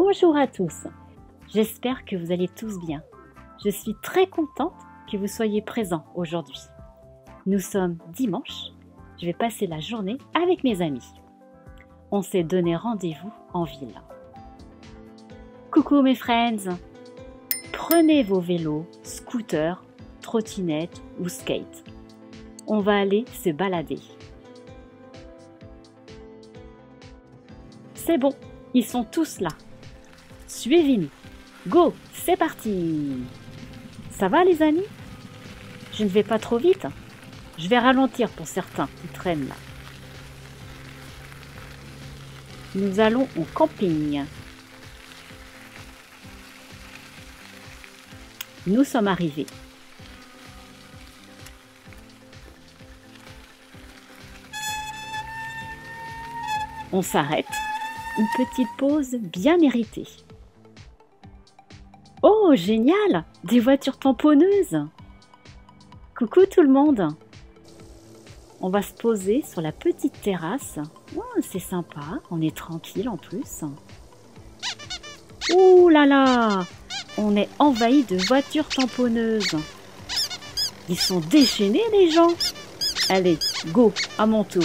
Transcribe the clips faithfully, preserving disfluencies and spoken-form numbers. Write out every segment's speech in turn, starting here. Bonjour à tous, j'espère que vous allez tous bien. Je suis très contente que vous soyez présents aujourd'hui. Nous sommes dimanche, je vais passer la journée avec mes amis. On s'est donné rendez-vous en ville. Coucou mes friends! Prenez vos vélos, scooters, trottinettes ou skates. On va aller se balader. C'est bon, ils sont tous là. Suivez-nous. Go, c'est parti. Ça va les amis? Je ne vais pas trop vite. Je vais ralentir pour certains qui traînent là. Nous allons au camping. Nous sommes arrivés. On s'arrête. Une petite pause bien méritée. Oh, génial! Des voitures tamponneuses! Coucou tout le monde! On va se poser sur la petite terrasse. Oh, c'est sympa, on est tranquille en plus. Ouh là là! On est envahi de voitures tamponneuses. Ils sont déchaînés les gens. Allez, go, à mon tour.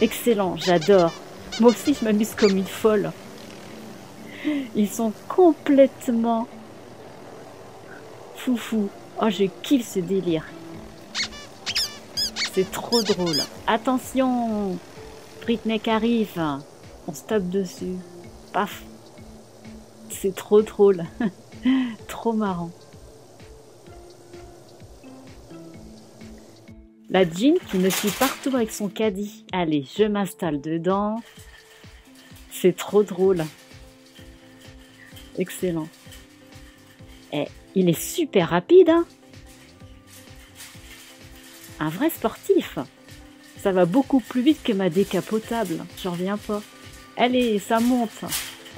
Excellent, j'adore. Moi aussi je m'amuse comme une folle. Ils sont complètement foufou. Oh, je kiffe ce délire. C'est trop drôle. Attention, Britney arrive. On se tape dessus. Paf. C'est trop drôle. Trop marrant. La Jean qui me suit partout avec son caddie. Allez, je m'installe dedans. C'est trop drôle. Excellent. Eh, il est super rapide, hein? Un vrai sportif. Ça va beaucoup plus vite que ma décapotable. J'en reviens pas. Allez, ça monte.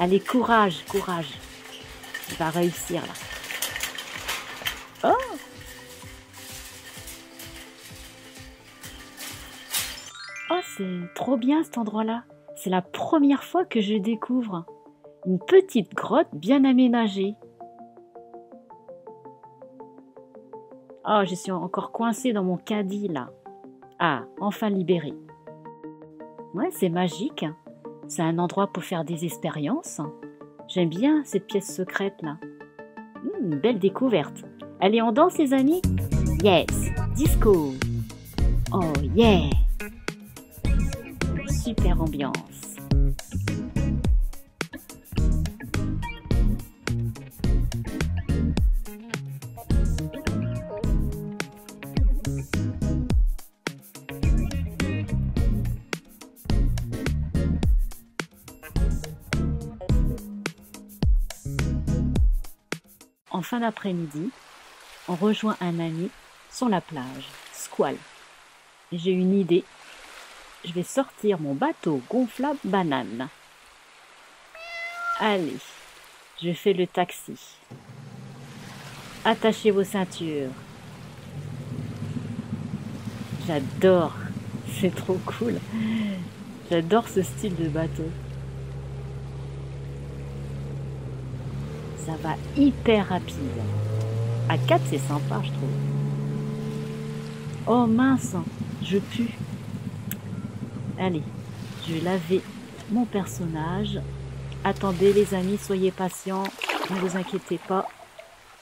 Allez, courage, courage. Tu vas réussir, là. Oh! Oh, c'est trop bien, cet endroit-là. C'est la première fois que je découvre. Une petite grotte bien aménagée. Oh, je suis encore coincée dans mon caddie, là. Ah, enfin libérée. Ouais, c'est magique. C'est un endroit pour faire des expériences. J'aime bien cette pièce secrète là. Mmh, belle découverte. Allez, on danse les amis? Yes! Disco! Oh yeah! Super ambiance. En fin d'après-midi, on rejoint un ami sur la plage, Squale. J'ai une idée. Je vais sortir mon bateau gonflable banane. Allez, je fais le taxi. Attachez vos ceintures. J'adore, c'est trop cool. J'adore ce style de bateau. Ça va hyper rapide. À quatre, c'est sympa, je trouve. Oh mince, je pue. Allez, je vais laver mon personnage. Attendez les amis, soyez patients. Ne vous inquiétez pas.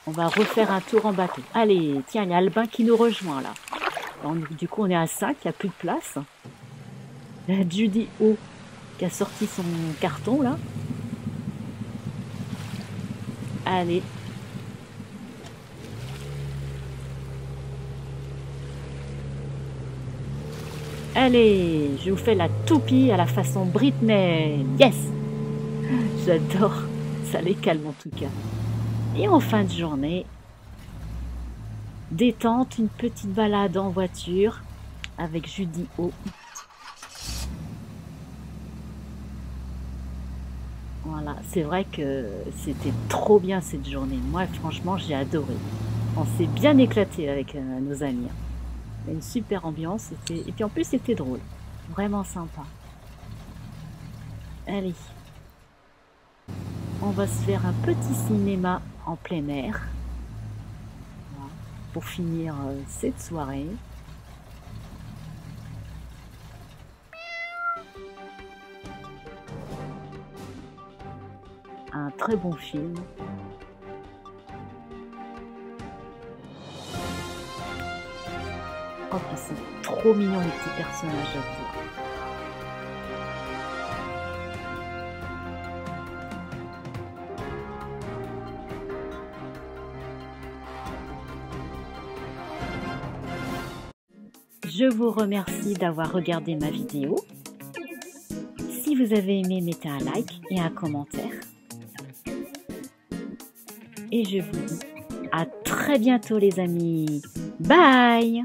On va refaire un tour en bateau. Allez, tiens, il y a Albin qui nous rejoint là. Du coup, on est à cinq, il n'y a plus de place. Il y a Judy O qui a sorti son carton là. Allez. Allez, je vous fais la toupie à la façon Britney. Yes! J'adore. Ça les calme en tout cas. Et en fin de journée, détente, une petite balade en voiture avec Judy O. Voilà, c'est vrai que c'était trop bien cette journée. Moi, franchement, j'ai adoré. On s'est bien éclaté avec euh, nos amis. Une super ambiance. Et puis en plus, c'était drôle. Vraiment sympa. Allez, on va se faire un petit cinéma en plein air pour finir cette soirée. Un très bon film. Oh, ils sont trop mignons les petits personnages, j'avoue. Je vous remercie d'avoir regardé ma vidéo. Si vous avez aimé, mettez un like et un commentaire. Et je vous dis à très bientôt les amis. Bye!